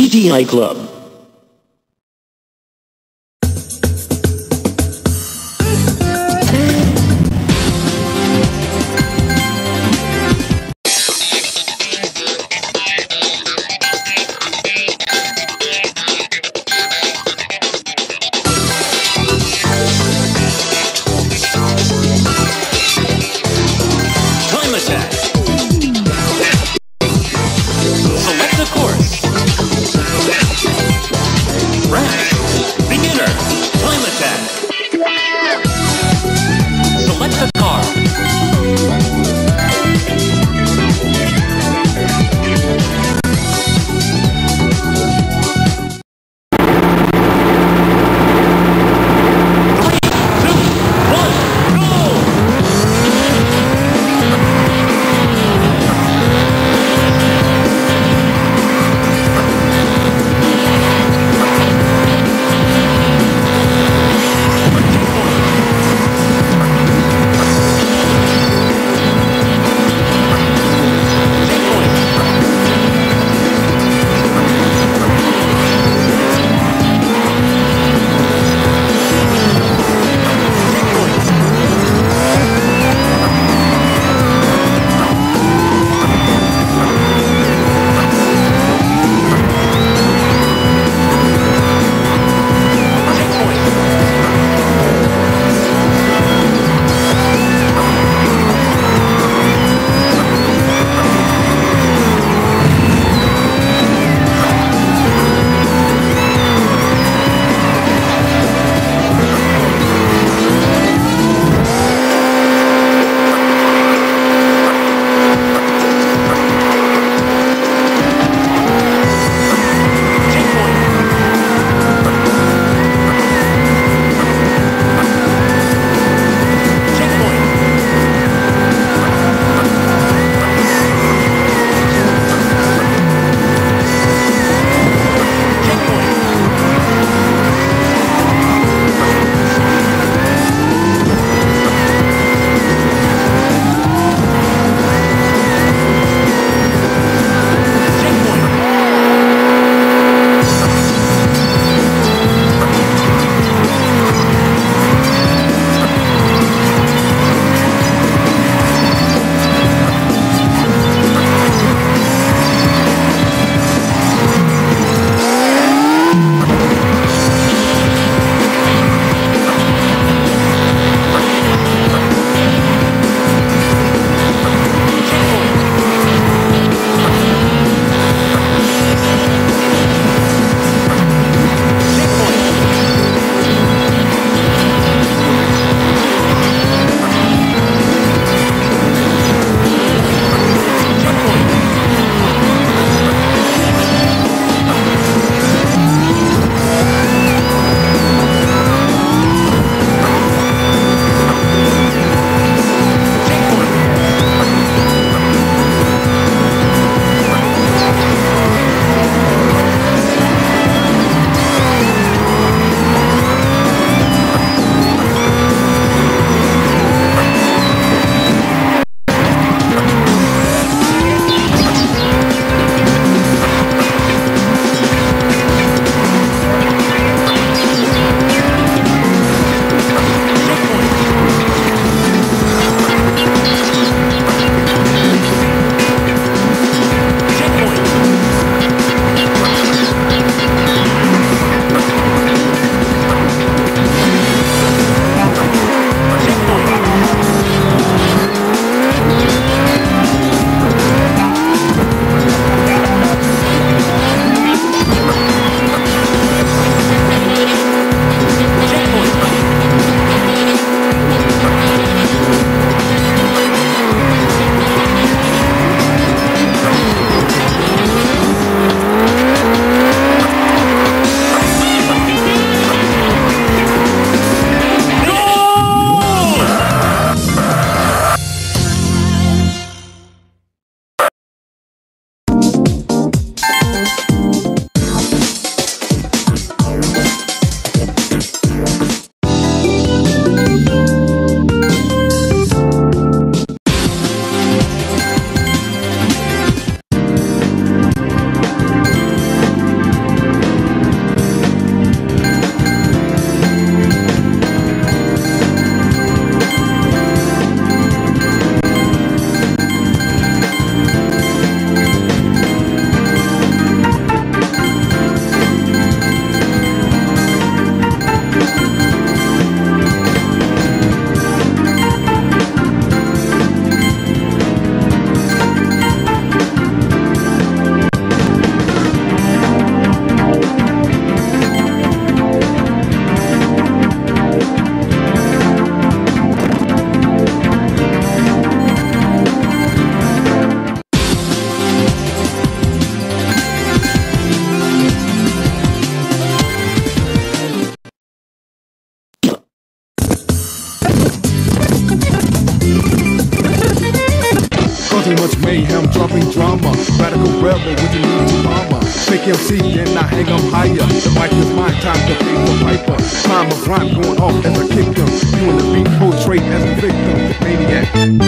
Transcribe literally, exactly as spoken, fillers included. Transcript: G T I Club. Select the course. mayhem, dropping drama, radical rebel with the new bomber. Make M C, then I hang up higher. The mic is mine, time to pay for Piper. Climb a rhyme going off as I kick them. You and the beat portrayed as a victim, maniac.